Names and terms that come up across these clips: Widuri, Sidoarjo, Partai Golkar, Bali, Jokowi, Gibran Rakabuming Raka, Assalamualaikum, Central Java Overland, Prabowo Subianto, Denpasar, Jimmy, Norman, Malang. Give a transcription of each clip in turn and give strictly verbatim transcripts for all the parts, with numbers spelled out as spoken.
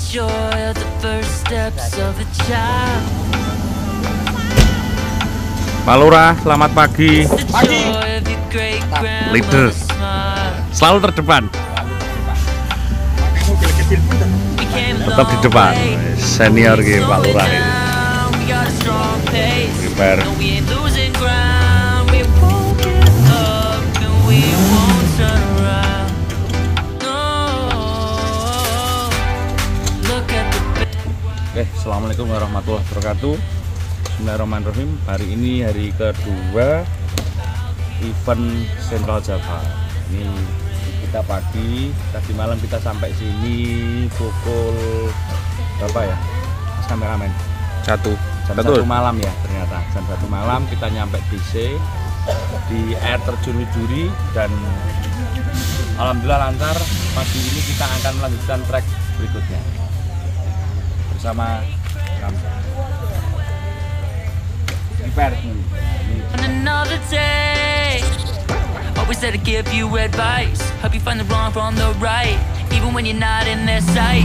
enjoy the first steps of a child. Pak Lurah, selamat pagi. Pagi. Leader. Selalu terdepan. Tetap di depan. Senior gitu Pak Lurah ini. Prepare. Oke, assalamualaikum warahmatullahi wabarakatuh. Bismillahirrahmanirrahim. Hari ini hari kedua event Central Java. Ini kita pagi, tadi malam kita sampai sini pukul berapa ya? Mas kameramen. Satu. Jam satu malam ya ternyata. Jam satu malam kita nyampe D C di air terjun Widuri dan alhamdulillah lancar. Pagi ini kita akan melanjutkan trek berikutnya. Sama kamu. Prepare dulu. Another day. Always there to give you advice. Help you find the wrong from the right, even when you're not in their sight.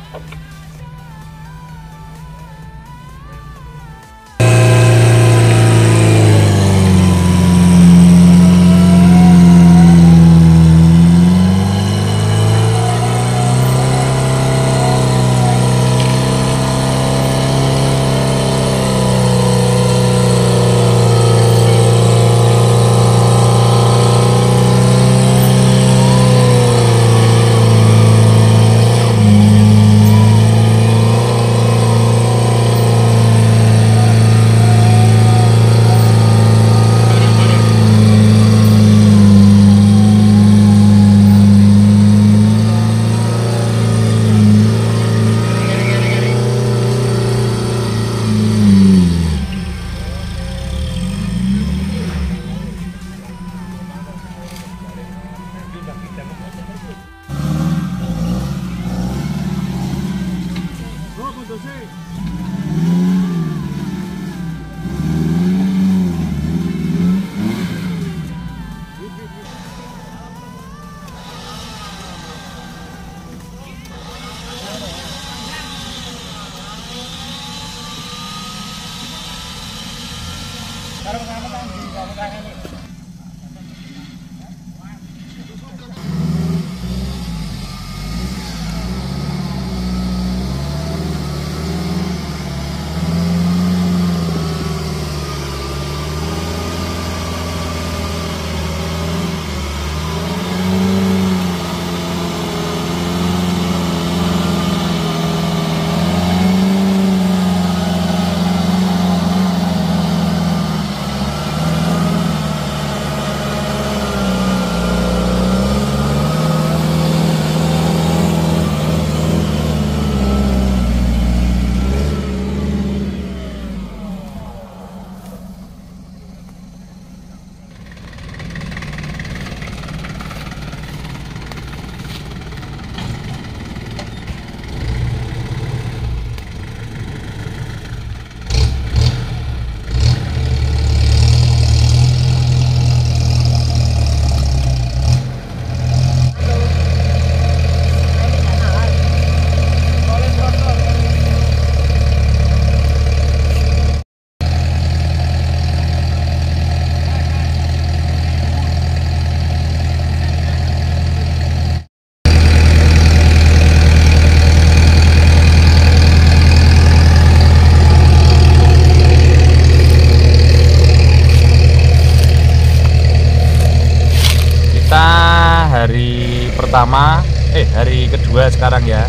Pertama, eh hari kedua sekarang ya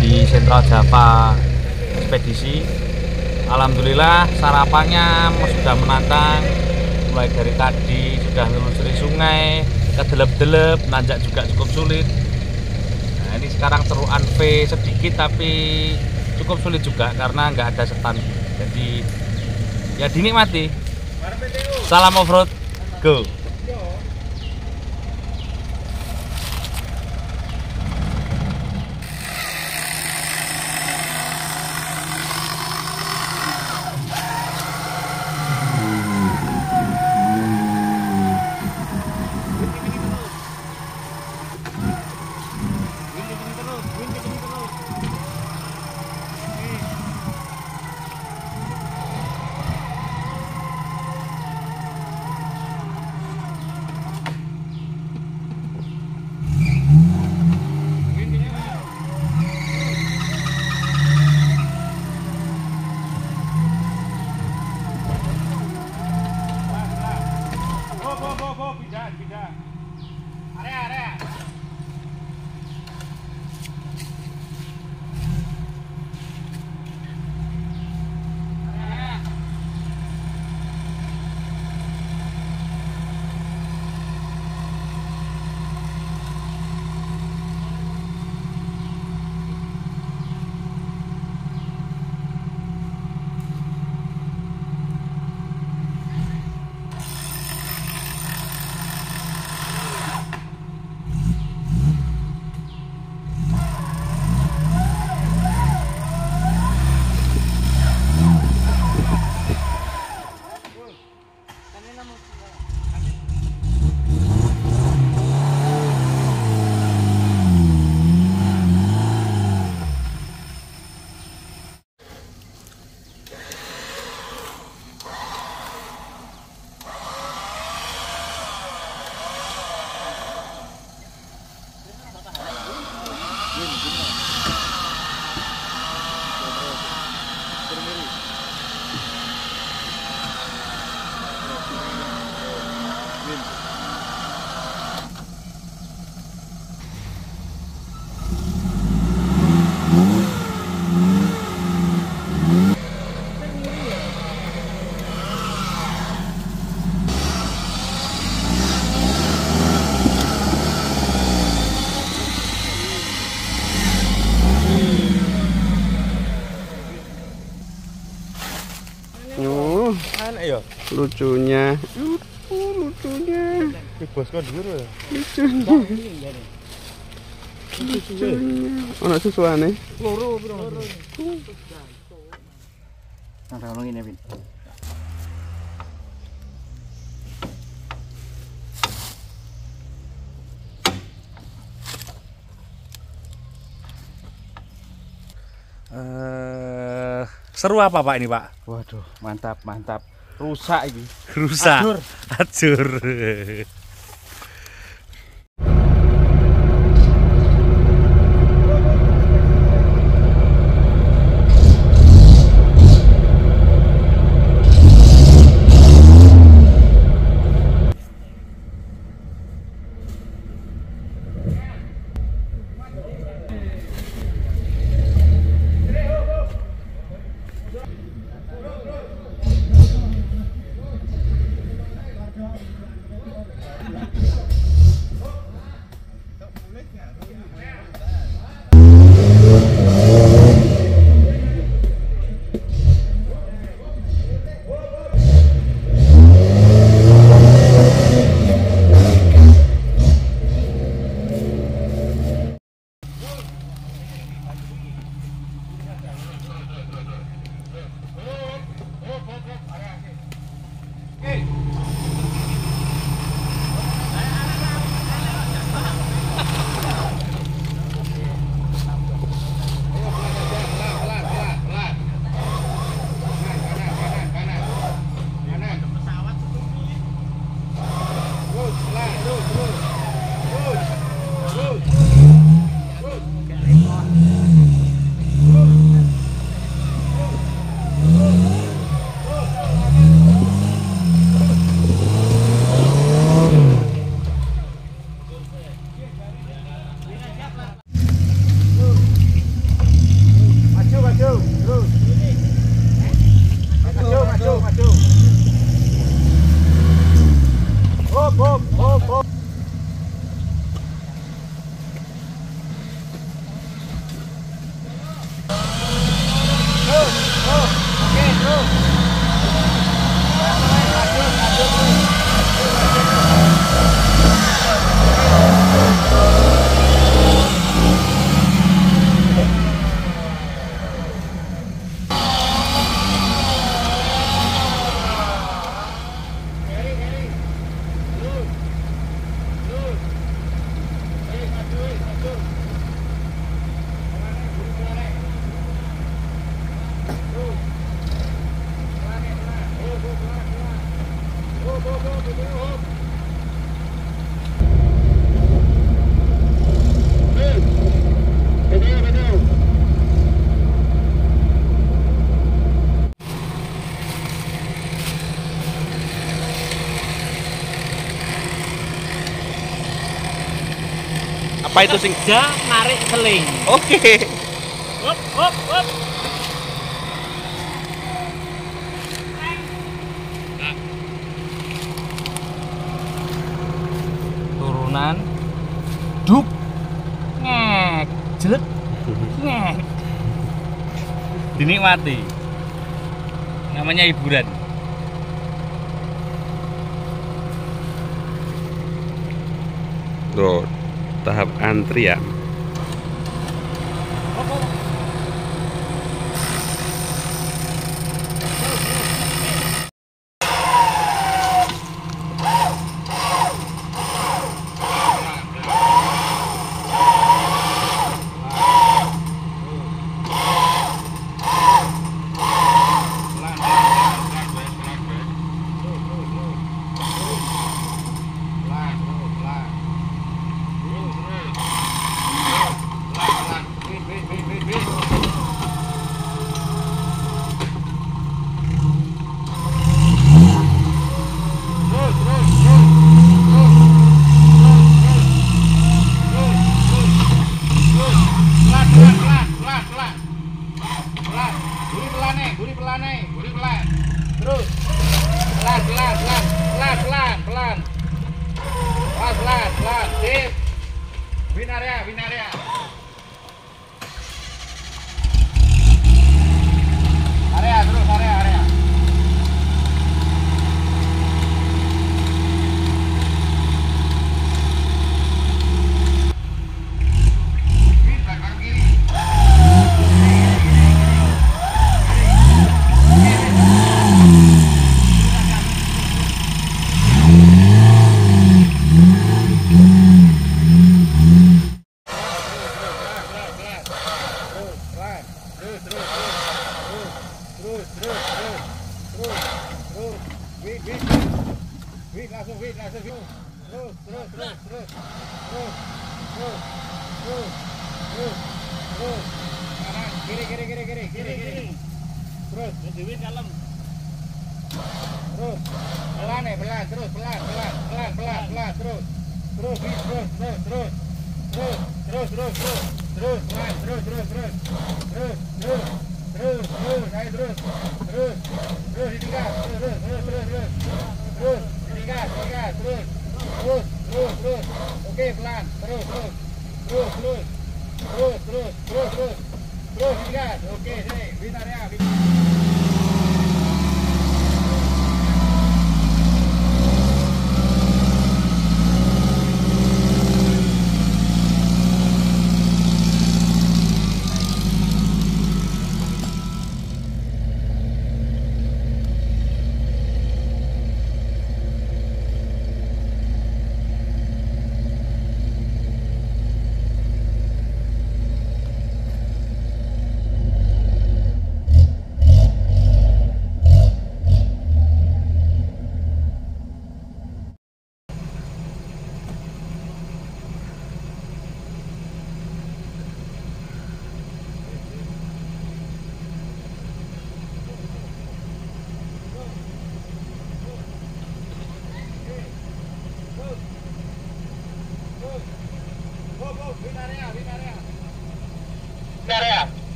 di Central Java ekspedisi. Alhamdulillah sarapannya sudah menantang. Mulai dari tadi sudah menelusuri sungai, kedelep-delep, nanjak juga cukup sulit. Nah, ini sekarang seruan V sedikit tapi cukup sulit juga karena nggak ada setan, jadi ya dinikmati. Salam offroad, go! Lucunya, uh, lucunya, lucunya, lucunya, lucunya, anak susuan nih. Uh, seru apa Pak ini Pak? Waduh, mantap, mantap. Rusak ini, rusak, acur, acur. Apa itu sing? Kerja narik seling. Oke. Okay. Hop hop hop. Turunan. Duk. Ngek. Jelek. Ngek. Dinikmati. Namanya hiburan. Tuh, tahap antrian.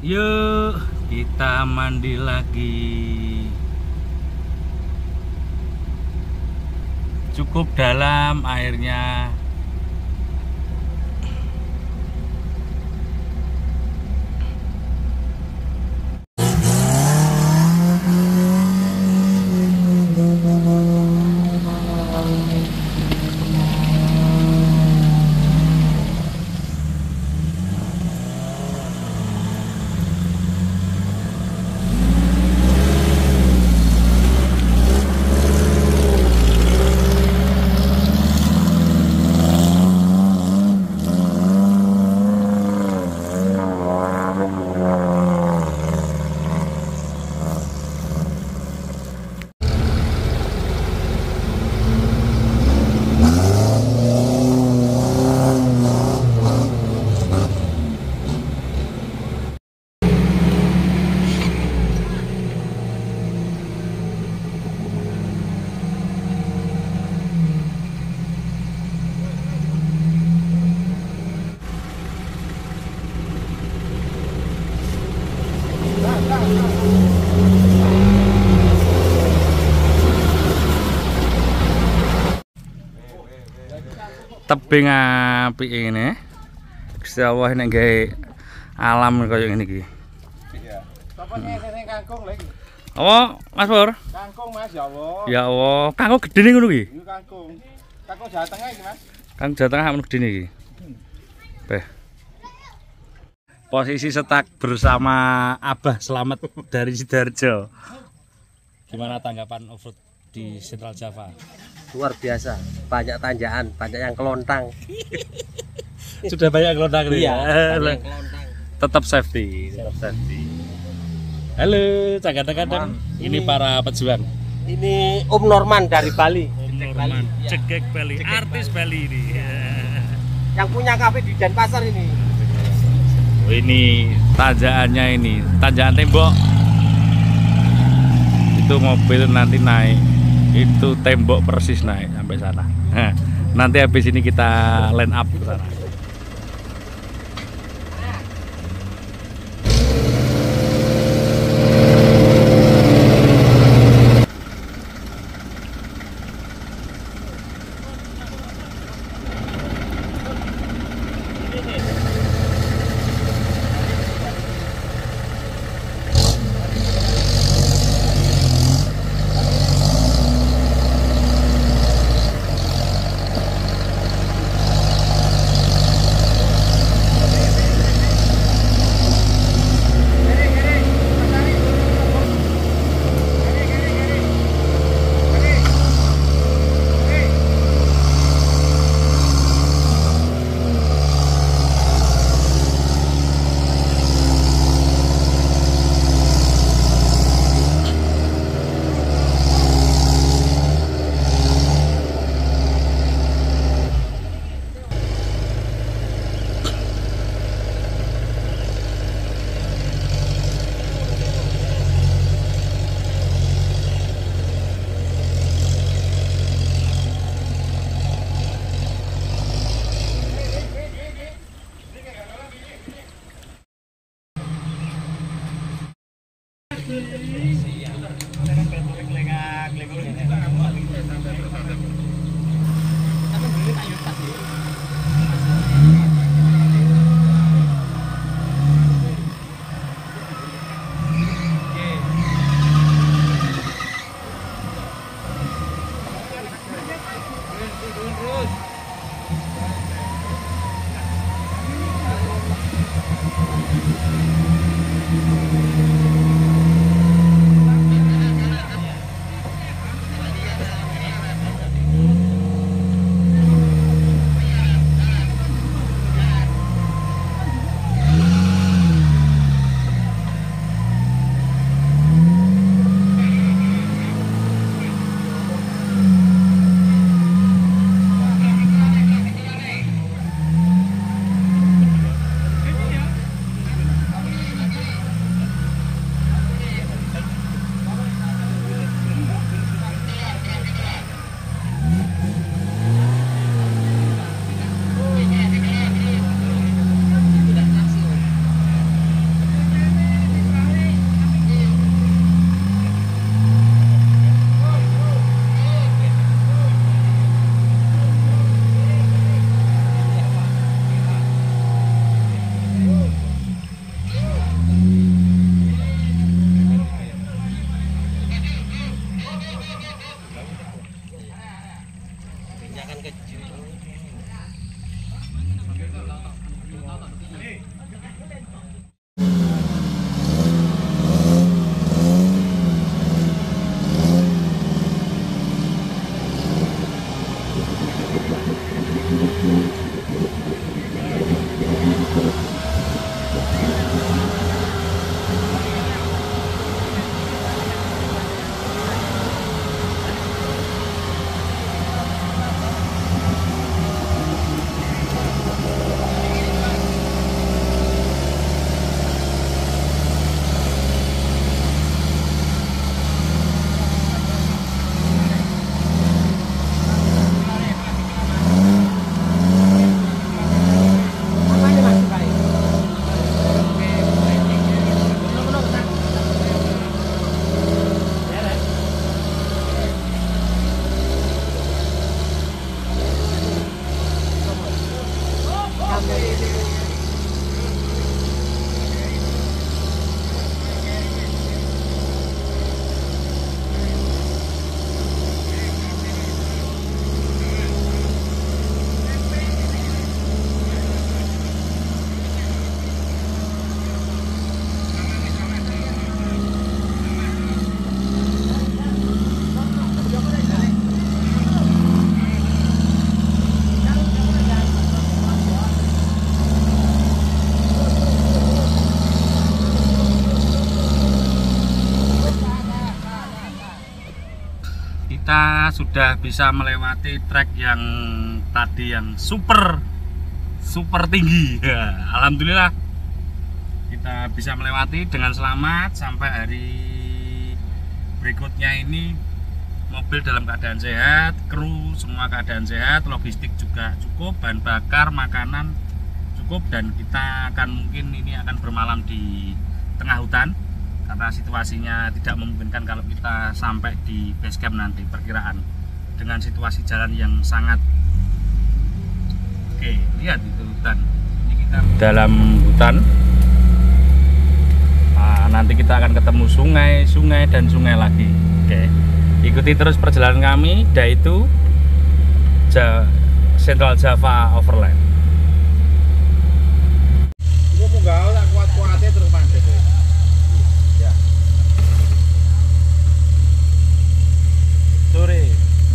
Yuk kita mandi lagi. Cukup dalam airnya. Tebing api ini, Gusti Allah ini gawe alam kaya ngene iki. Iya. Apa nyenengi kangkung lho iki? Apa, Mas Pur? Kangkung, Mas, ya Allah. Ya Allah, kangkung gede nih ngono iki. Iya, kangkung. Kangkung Jawa Tengah iki, Mas. Kangkung Jawa Tengah men gede iki. Beh. Posisi setak bersama Abah Slamet dari Sidoarjo. Gimana tanggapan off-road di Central Java? Luar biasa, banyak tanjakan, banyak yang kelontang. Sudah banyak kelontang nih. Iya, ya? Tetap safety, tetap safety. Halo, kadang-kadang ini, ini para pejuang. Ini Om Norman dari Bali. Om Cegek Norman, Bali. Ya. Cegek Bali, Cegek artis Bali, Bali ini. Ya. Yang punya kafe di Denpasar ini. Oh, ini tanjakannya ini, tanjakan tembok. Itu mobil nanti naik. Itu tembok persis naik sampai sana. Nah, nanti habis ini kita line up ke sana. kita sudah bisa melewati trek yang tadi yang super super tinggi ya, alhamdulillah kita bisa melewati dengan selamat. Sampai hari berikutnya ini mobil dalam keadaan sehat, kru semua keadaan sehat, logistik juga cukup, bahan bakar, makanan cukup, dan kita akan mungkin ini akan bermalam di tengah hutan karena situasinya tidak memungkinkan kalau kita sampai di base camp nanti, perkiraan dengan situasi jalan yang sangat oke. Lihat itu hutan, ini kita dalam hutan. Nah, nanti kita akan ketemu sungai, sungai dan sungai lagi. Oke, ikuti terus perjalanan kami, yaitu Central Java Overland. Gue mau gaul, tak kuat-kuatnya terus pantai. Sore,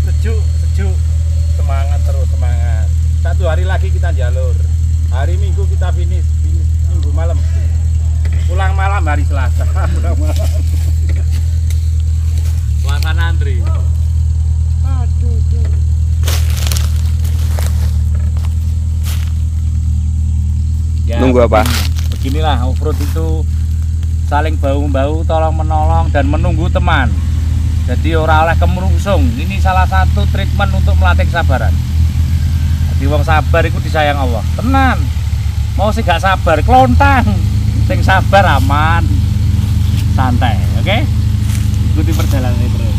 sejuk, sejuk, semangat terus, semangat. Satu hari lagi kita jalur. Hari Minggu kita finish, finish Minggu malam. Pulang malam hari Selasa. Pulang malam. Selasa antri. Aduh, aduh. Ya, nunggu apa? Beginilah offroad itu, saling bau-bau, tolong menolong dan menunggu teman. Jadi orang oleh kemerungsung. Ini salah satu treatment untuk melatih kesabaran. Jadi wong sabar itu disayang Allah. Tenan. Mau sih gak sabar, kelontang. Sing sabar aman. Santai, oke? Okay? Ikuti perjalanan ini terus.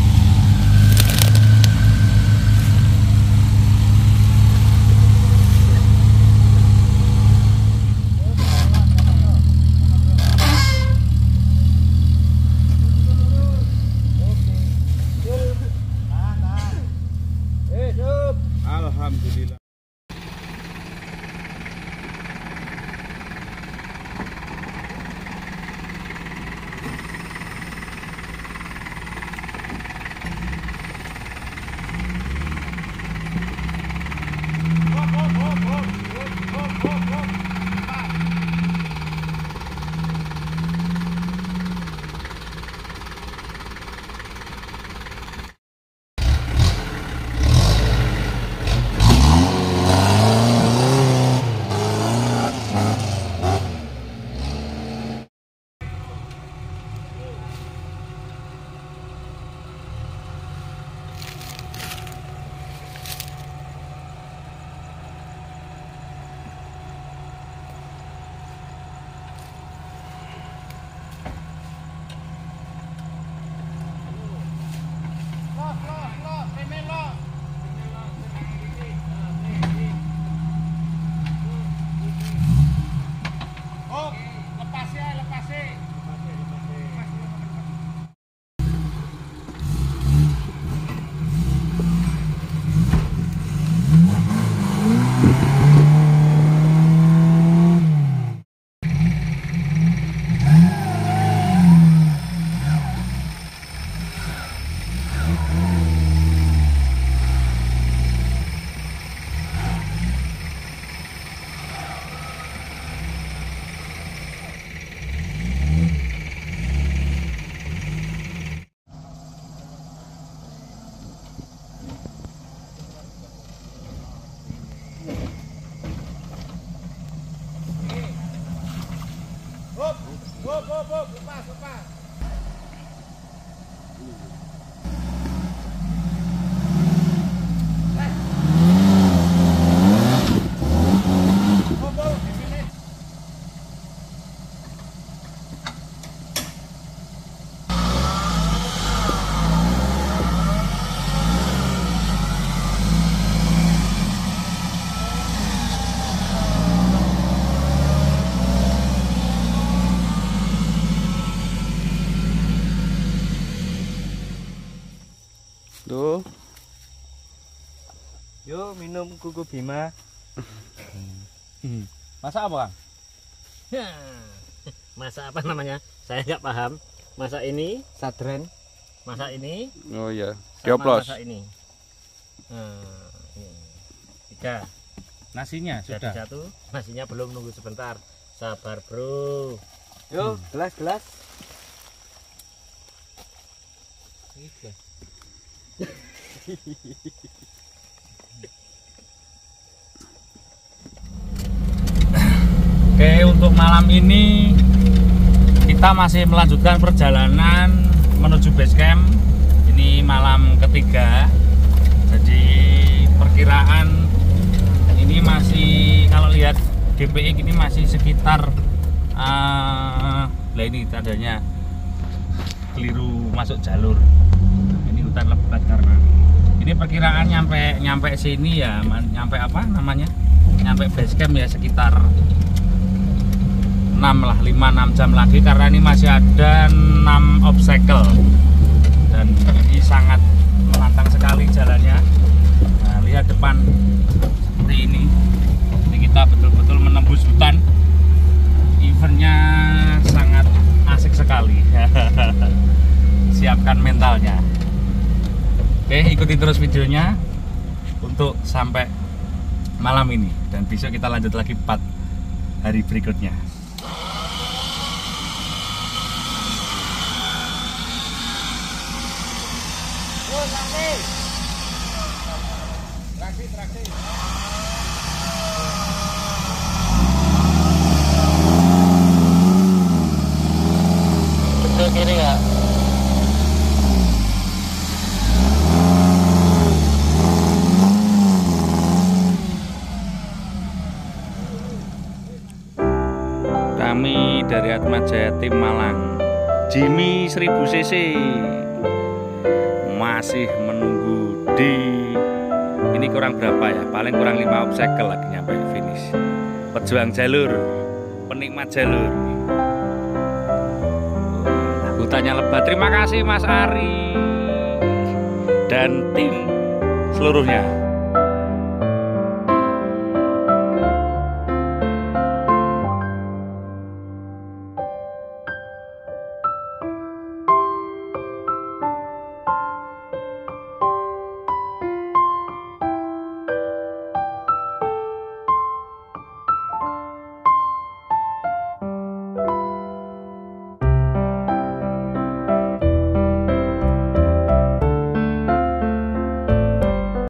Yo minum kuku Bima. Masak apa, Kang? Masak apa namanya? Saya nggak paham. Masak ini sadren. Masak ini. Oh iya. Dioplos. Masak ini. Nah, ini. Tiga. Nasinya sudah. Jadi satu. Nasinya belum, nunggu sebentar. Sabar, Bro. Yo, hmm. gelas gelas. Ini. Oke, untuk malam ini kita masih melanjutkan perjalanan menuju base camp. Ini malam ketiga, jadi perkiraan ini masih, kalau lihat D P I ini masih sekitar uh, lah ini tandanya keliru masuk jalur. Ini hutan lebat karena ini perkiraan nyampe nyampe sini ya, nyampe apa namanya? Nyampe base camp ya sekitar enam lah lima enam jam lagi, karena ini masih ada enam obstacle dan ini sangat menantang sekali jalannya. Nah, lihat depan seperti ini, ini kita betul-betul menembus hutan. Eventnya sangat asik sekali. Siapkan mentalnya. Oke, ikuti terus videonya untuk sampai malam ini, dan besok kita lanjut lagi part hari berikutnya. Traksi, traksi. Betul kiri ya. Kami dari Atmajaya Tim Malang, Jimmy seribu cc masih menunggu di ini, kurang berapa ya, paling kurang lima obstacle lagi nyampe finish. Pejuang jalur, penikmat jalur, hutannya lebat. Terima kasih Mas Ari dan tim seluruhnya.